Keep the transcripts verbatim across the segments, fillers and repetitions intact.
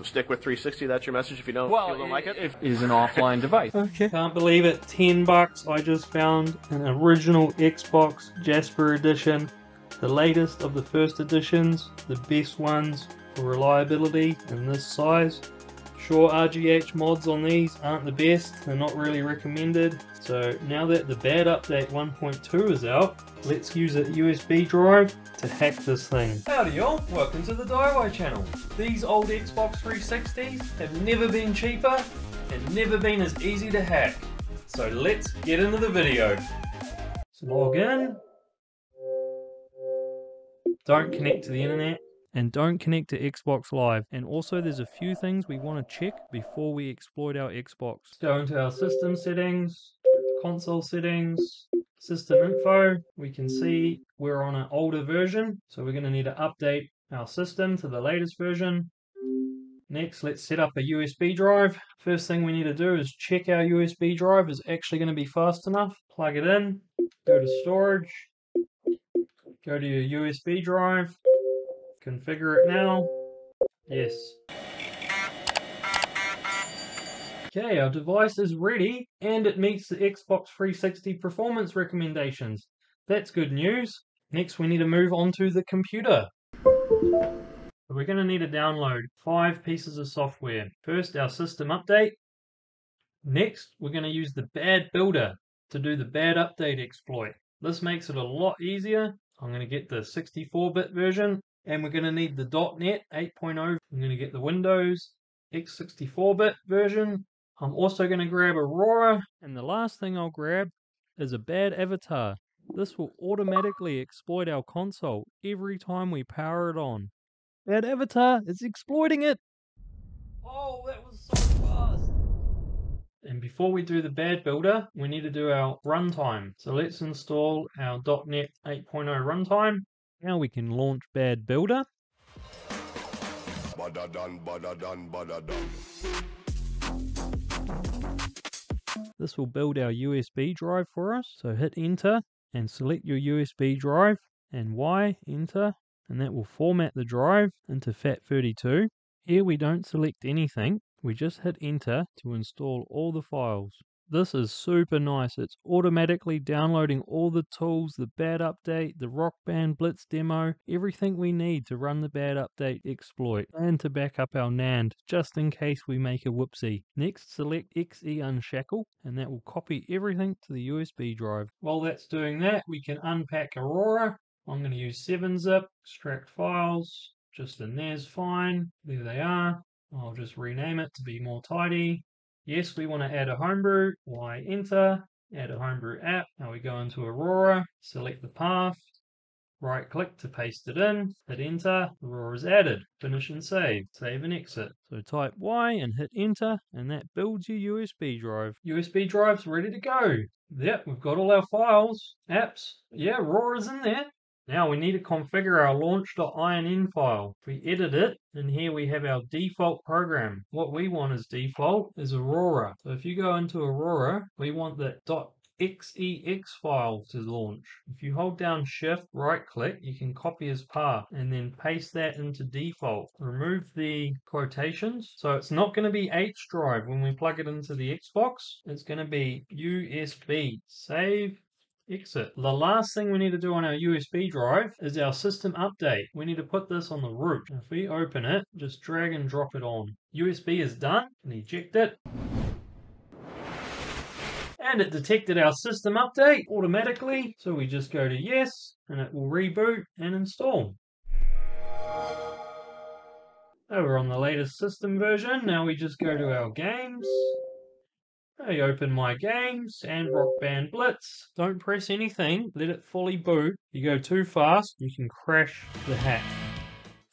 So stick with three sixty. That's your message. If you don't, well, if you don't it, like it, it is an offline device. Okay. Can't believe it. Ten bucks. I just found an original Xbox Jasper Edition, the latest of the first editions, the best ones for reliability in this size. Sure, R G H mods on these aren't the best. They're not really recommended. So now that the BadUpdate one point two is out, let's use a U S B drive to hack this thing. Howdy y'all, welcome to the DiWHY channel. These old Xbox three sixties have never been cheaper and never been as easy to hack. So let's get into the video. So log in. Don't connect to the internet. And don't connect to Xbox Live. And also there's a few things we want to check before we exploit our Xbox. Go into our system settings, console settings, system info. We can see we're on an older version, so we're going to need to update our system to the latest version. Next, let's set up a U S B drive. First thing we need to do is check our U S B drive is actually going to be fast enough. Plug it in, go to storage, go to your U S B drive, configure it now. Yes. Okay, our device is ready and it meets the Xbox three sixty performance recommendations. That's good news. Next we need to move on to the computer. We're going to need to download five pieces of software. First, our system update. Next, we're going to use the BadBuilder to do the BadUpdate exploit. This makes it a lot easier. I'm going to get the sixty-four bit version. And we're going to need the dot net eight point oh. I'm going to get the Windows x sixty-four bit version. I'm also going to grab Aurora. And the last thing I'll grab is a BadAvatar. This will automatically exploit our console every time we power it on. BadAvatar is exploiting it! Oh, that was so fast! And before we do the BadBuilder, we need to do our runtime. So let's install our dot net eight point oh runtime. Now we can launch BadBuilder. This will build our U S B drive for us. So hit enter and select your U S B drive and Y, enter, and that will format the drive into FAT thirty-two. Here we don't select anything, we just hit enter to install all the files. This is super nice. It's automatically downloading all the tools, the BadUpdate, the Rock Band Blitz demo, everything we need to run the BadUpdate exploit and to back up our NAND just in case we make a whoopsie. Next, select XeUnshackle and that will copy everything to the U S B drive. While that's doing that, we can unpack Aurora. I'm going to use seven zip, extract files, just a N A S fine. There they are. I'll just rename it to be more tidy. Yes, we want to add a homebrew. Y, enter, add a homebrew app. Now we go into Aurora, select the path, right click to paste it in, hit enter, Aurora is added. Finish and save, save and exit. So type Y and hit enter, and that builds your U S B drive. U S B drive's ready to go. Yep, we've got all our files, apps. Yeah, Aurora's in there. Now we need to configure our launch dot I N N file. If we edit it, and here we have our default program. What we want as default is Aurora. So if you go into Aurora, we want that .xex file to launch. If you hold down shift, right click, you can copy as path and then paste that into default. Remove the quotations. So it's not going to be H drive when we plug it into the Xbox. It's going to be U S B. Save. Exit. The last thing we need to do on our U S B drive is our system update. We need to put this on the root. If we open it, just drag and drop it on. U S B is done, and eject it. And it detected our system update automatically. So we just go to yes, and it will reboot and install. Now we're on the latest system version. Now we just go to our games. I open my games and Rock Band Blitz. Don't press anything, let it fully boot. You go too fast, you can crash the hack.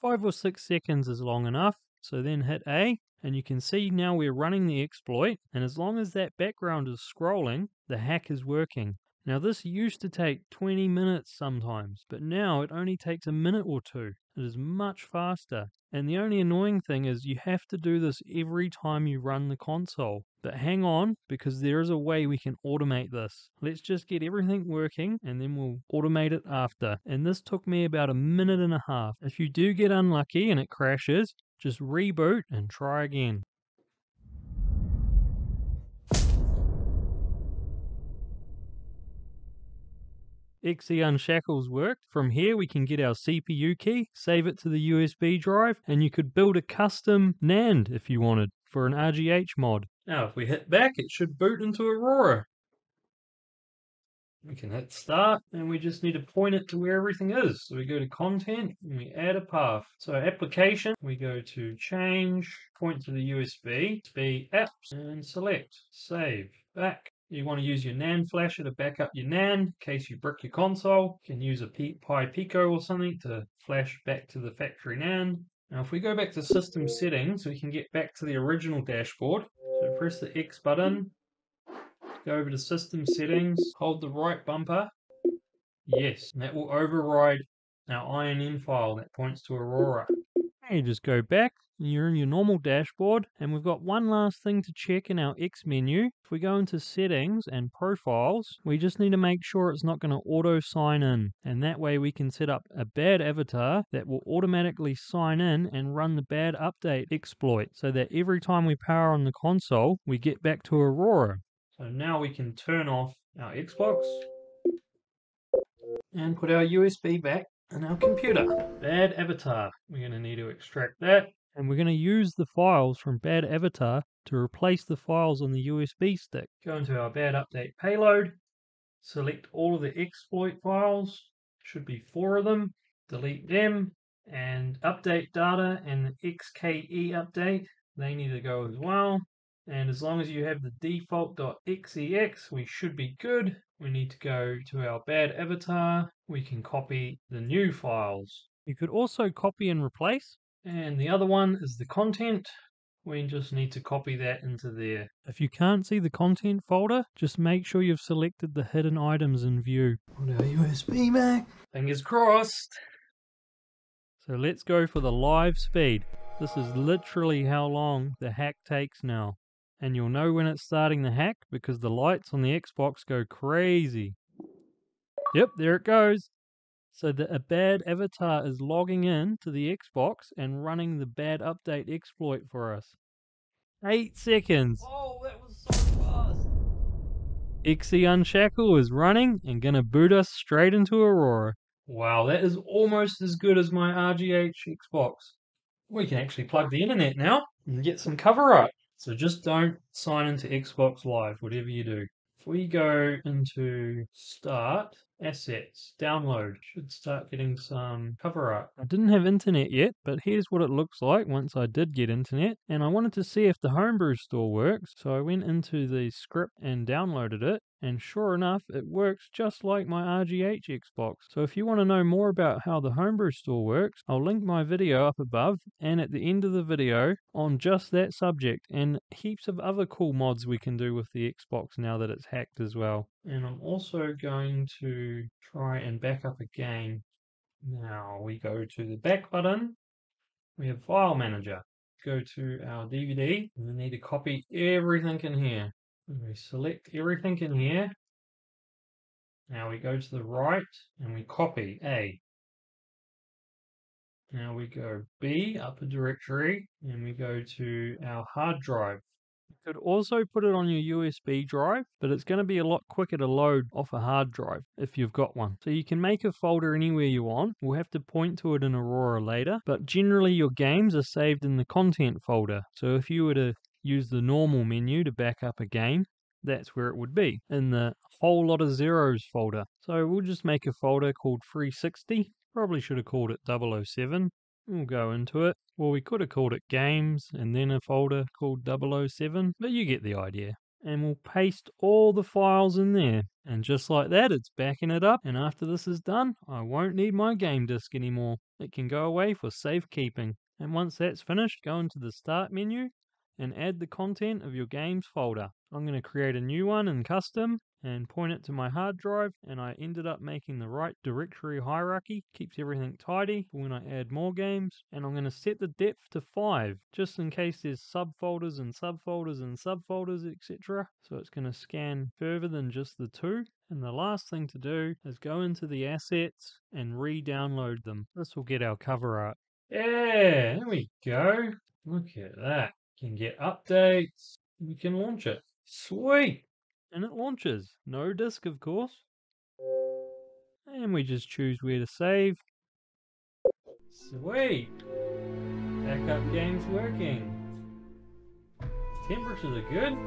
Five or six seconds is long enough, so then hit A, and you can see now we're running the exploit, and as long as that background is scrolling, the hack is working. Now this used to take twenty minutes sometimes, but now it only takes a minute or two. It is much faster. And the only annoying thing is you have to do this every time you run the console. But hang on, because there is a way we can automate this. Let's just get everything working and then we'll automate it after. And this took me about a minute and a half. If you do get unlucky and it crashes, Just reboot and try again. XeUnshackle's worked. From here we can get our C P U key, save it to the U S B drive, and you could build a custom NAND if you wanted for an R G H mod. Now if we hit back, it should boot into Aurora. We can hit start, and we just need to point it to where everything is. So we go to content, and we add a path. So application, we go to change, point to the U S B, U S B apps, and select, save, back. You want to use your NAND flasher to back up your NAND in case you brick your console. You can use a Pi Pico or something to flash back to the factory NAND. Now if we go back to system settings, we can get back to the original dashboard. So press the X button, go over to system settings, hold the right bumper. Yes, and that will override our I N N file that points to Aurora. You just go back, and you're in your normal dashboard, and we've got one last thing to check in our X menu. If we go into settings and profiles, we just need to make sure it's not going to auto sign in, and that way we can set up a bad avatar that will automatically sign in and run the bad update exploit, so that every time we power on the console, we get back to Aurora. So now we can turn off our Xbox and put our U S B back in our computer. BadAvatar. We're going to need to extract that, and we're going to use the files from BadAvatar to replace the files on the U S B stick. Go into our BadUpdate payload, select all of the exploit files, should be four of them, delete them, and update data and the X K E update, they need to go as well. And as long as you have the default .xex, we should be good. We need to go to our BadAvatar. We can copy the new files. You could also copy and replace. And the other one is the content. We just need to copy that into there. If you can't see the content folder, just make sure you've selected the hidden items in view. Put our U S B back. Fingers crossed. So let's go for the live speed. This is literally how long the hack takes now. And you'll know when it's starting the hack because the lights on the Xbox go crazy. Yep, there it goes. So the ABadAvatar is logging in to the Xbox and running the bad update exploit for us. Eight seconds. Oh, that was so fast. XeUnshackle is running and gonna boot us straight into Aurora. Wow, that is almost as good as my R G H Xbox. We can actually plug the internet now and get some cover up. So just don't sign into Xbox Live, whatever you do. If we go into Start, Assets, Download, should start getting some cover art. I didn't have internet yet, but here's what it looks like once I did get internet. And I wanted to see if the homebrew store works, so I went into the script and downloaded it. And sure enough, it works just like my R G H Xbox. So if you want to know more about how the homebrew store works, I'll link my video up above and at the end of the video on just that subject and heaps of other cool mods we can do with the Xbox now that it's hacked as well. And I'm also going to try and back up again. Now we go to the back button. We have file manager. Go to our D V D. We need to copy everything in here. We select everything in here. Now we go to the right and we copy A. Now we go B, upper directory, and we go to our hard drive. You could also put it on your U S B drive, but it's going to be a lot quicker to load off a hard drive if you've got one. So you can make a folder anywhere you want. We'll have to point to it in Aurora later, but generally your games are saved in the content folder. So if you were to use the normal menu to back up a game, that's where it would be, in the whole lot of zeros folder. So we'll just make a folder called three sixty, probably should have called it double oh seven, we'll go into it. Well, we could have called it games and then a folder called double oh seven, but you get the idea. And we'll paste all the files in there, and just like that it's backing it up, and after this is done I won't need my game disk anymore. It can go away for safekeeping. And once that's finished, go into the start menu and add the content of your games folder. I'm going to create a new one in custom and point it to my hard drive, and I ended up making the right directory hierarchy, keeps everything tidy when I add more games. And I'm going to set the depth to five, just in case there's subfolders and subfolders and subfolders, et cetera. So it's going to scan further than just the two. And the last thing to do is go into the assets and re-download them. This will get our cover art. Yeah, there we go. Look at that. You can get updates. We can launch it. Sweet. And it launches. No disk, of course. And we just choose where to save. Sweet. Backup game's working. Temperatures are good.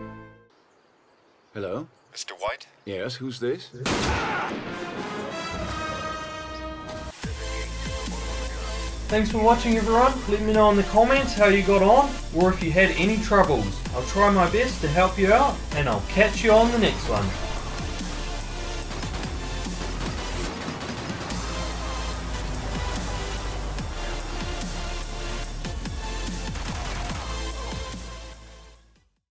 Hello? Mister White? Yes, who's this? Thanks for watching, everyone. Let me know in the comments how you got on or if you had any troubles. I'll try my best to help you out, and I'll catch you on the next one.